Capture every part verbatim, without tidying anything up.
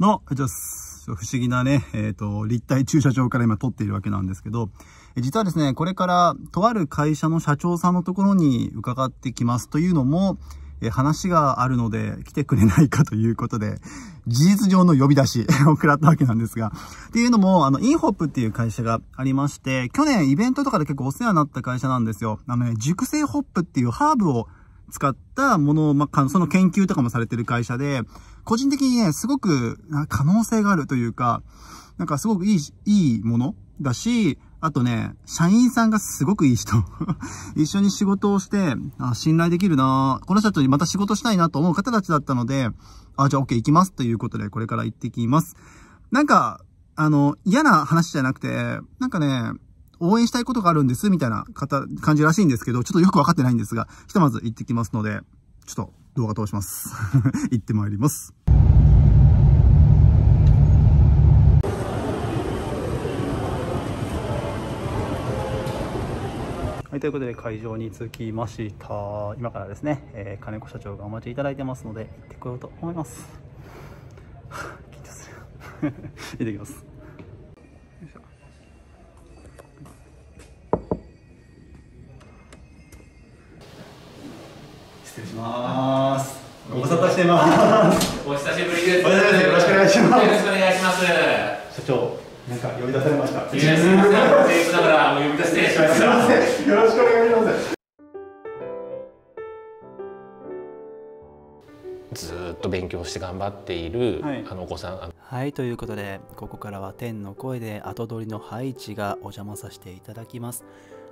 の、じゃ不思議なね、えっと、立体駐車場から今撮っているわけなんですけど、実はですね、これからとある会社の社長さんのところに伺ってきます。というのも、話があるので来てくれないかということで、事実上の呼び出しを食らったわけなんですが。っていうのも、あの、インホップっていう会社がありまして、去年イベントとかで結構お世話になった会社なんですよ。あのね、熟成ホップっていうハーブを使ったものを、まあ、その研究とかもされてる会社で、個人的にね、すごく可能性があるというか、なんかすごくいい、いいものだし、あとね、社員さんがすごくいい人。一緒に仕事をして、あ、信頼できるな、この人たちにまた仕事したいなと思う方たちだったので、あ、じゃあ OK 行きますということで、これから行ってきます。なんか、あの、嫌な話じゃなくて、なんかね、応援したいことがあるんです、みたいな方、感じらしいんですけど、ちょっとよくわかってないんですが、ひとまず行ってきますので、ちょっと動画通します。行ってまいります。はい、ということで会場に着きました。今からですね、えー、金子社長がお待ちいただいてますので行ってこようと思います。はあ、緊張する。行ってきます。よいしょ。失礼します。ご無沙汰してます。お久しぶりです。お久しぶりです。よろしくお願いします。よろしくお願いします。社長、なんか呼び出されました。呼び出しました。セーフだから呼び出して。すみません。よろしくお願いします。ずーっと勉強して頑張っている、はい、あのお子さん。はい、ということでここからは天の声で後取りのハイチがお邪魔させていただきます。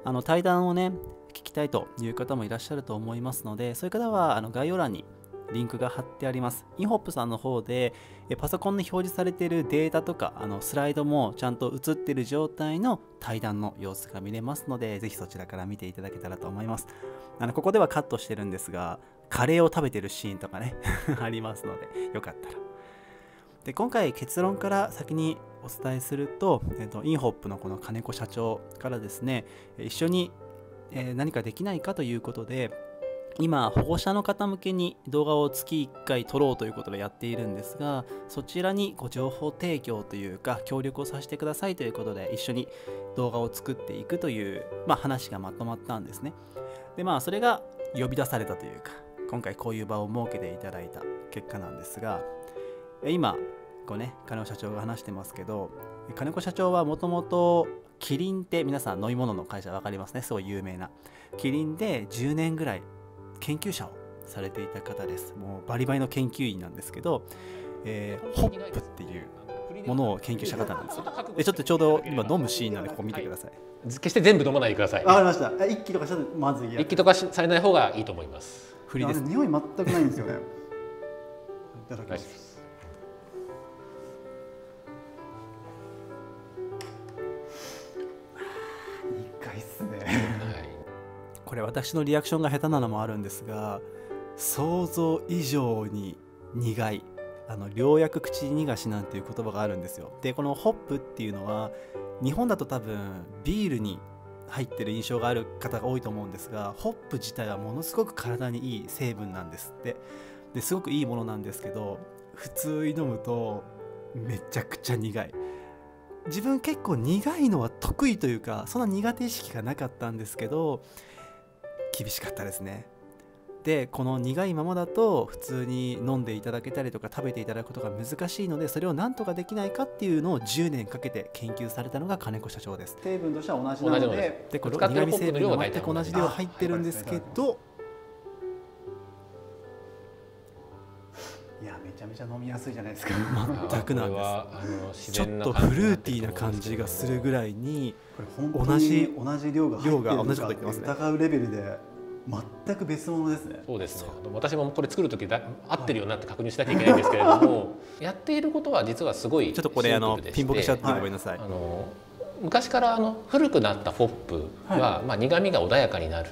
あの対談をね聞きたいという方もいらっしゃると思いますので、そういう方はあの概要欄にリンクが貼ってあります。インホップさんの方でパソコンに表示されているデータとかあのスライドもちゃんと映っている状態の対談の様子が見れますので、ぜひそちらから見ていただけたらと思います。あのここではカットしてるんですが、カレーを食べてるシーンとかねありますので、よかったら。で、今回結論から先にお伝えすると、えっと、インホップのこの金子社長からですね、一緒に何かできないかということで、今保護者の方向けに動画を月いっかい撮ろうということでやっているんですが、そちらにご情報提供というか協力をさせてくださいということで一緒に動画を作っていくという、まあ、話がまとまったんですね。でまあそれが呼び出されたというか、今回こういう場を設けていただいた結果なんですが、今こうね金子社長が話してますけど、金子社長はもともとキリンって皆さん飲み物の会社分かりますね、すごい有名なキリンでじゅうねんぐらい研究者をされていた方です。もうバリバリの研究員なんですけど、えー、ホップっていうものを研究した方なんですよ。でちょっとちょうど今飲むシーンなのでここ見てください。決して全部飲まないでください。わかりました。一気とかしたらまずいや、一気とかされない方がいいと思います。振りです。匂い全くないんですよね。いただきます。これ私のリアクションが下手なのもあるんですが、想像以上に苦い、あの良薬口にがしなんていう言葉があるんですよ。でこのホップっていうのは日本だと多分ビールに入ってる印象がある方が多いと思うんですが、ホップ自体はものすごく体にいい成分なんですって。ですごくいいものなんですけど、普通に飲むとめちゃくちゃ苦い。自分結構苦いのは得意というか、そんな苦手意識がなかったんですけど厳しかったですね。でこの苦いままだと普通に飲んでいただけたりとか食べていただくことが難しいので、それを何とかできないかっていうのをじゅうねんかけて研究されたのが金子社長です。成分としては同じなの で, でこの苦み成分が全く同じ量入ってるんですけど、いやめちゃめちゃ飲みやすいじゃないですか。全くなんです。ちょっとフルーティーな感じがするぐらいに、同じ同じ量が入ってるのか疑うレベルで全く別物ですね。そうですね。私もこれ作る時だ合ってるよなって確認しなきゃいけないんですけれども、やっていることは実はすごいシンプルでして、ちょっとこれあのピンボケしちゃってごめんなさい。あの昔からあの古くなったホップはまあ苦みが穏やかになる。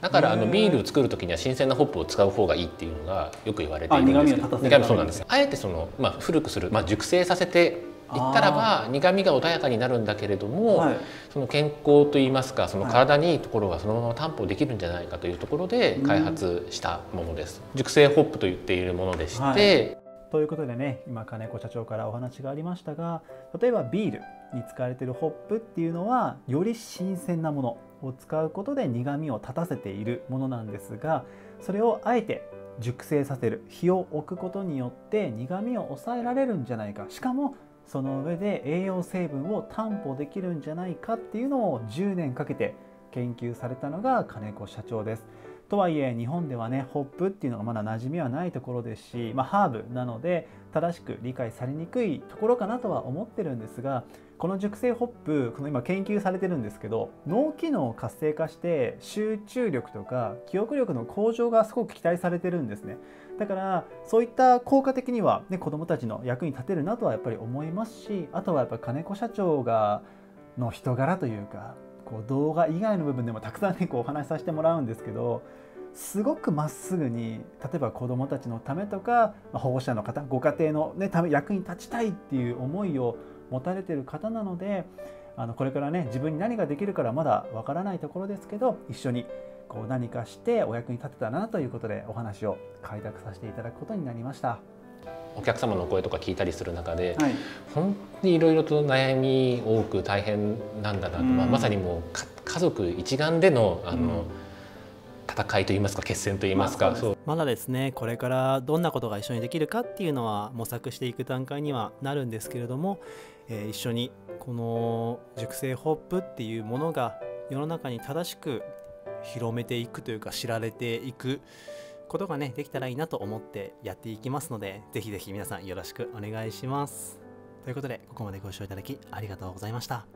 だからあのビールを作る時には新鮮なホップを使う方がいいっていうのがよく言われているんですけど、苦味そうなんです。あえてそのまあ古くする、まあ熟成させていったらば苦味が穏やかになるんだけれども、その健康といいますか、その体にいいところはそのまま担保できるんじゃないかというところで開発したものです。熟成ホップと言っているものでして、ということでね、今金子社長からお話がありましたが、例えばビールに使われているホップっていうのはより新鮮なものを使うことで苦みを立たせているものなんですが、それをあえて熟成させる、火を置くことによって苦みを抑えられるんじゃないか、しかもその上で栄養成分を担保できるんじゃないかっていうのをじゅうねんかけて研究されたのが金子社長です。とはいえ日本ではね、ホップっていうのがまだ馴染みはないところですし、まあ、ハーブなので正しく理解されにくいところかなとは思ってるんですが、この熟成ホップ、この今研究されてるんですけど、脳機能を活性化して集中力とか記憶力の向上がすごく期待されてるんですね。だからそういった効果的には、ね、子どもたちの役に立てるなとはやっぱり思いますし、あとはやっぱ金子社長がの人柄というか、こう動画以外の部分でもたくさんねこうお話しさせてもらうんですけど、すごくまっすぐに、例えば子どもたちのためとか保護者の方、ご家庭の、ね、ため役に立ちたいっていう思いを持たれている方なので、あのこれからね自分に何ができるからまだわからないところですけど、一緒にこう何かしてお役に立てたなということでお話を開拓させていただくことになりました。お客様の声とか聞いたりする中で、はい、本当にいろいろと悩み多く大変なんだなと、うん、まあ、まさにもう家族一丸での、あの、うん、戦いといいますか、決戦といいますか、まだですねこれからどんなことが一緒にできるかっていうのは模索していく段階にはなるんですけれども、えー、一緒にこの熟成ホップっていうものが世の中に正しく広めていくというか、知られていくことがねできたらいいなと思ってやっていきますので、ぜひぜひ皆さんよろしくお願いします。ということで、ここまでご視聴いただきありがとうございました。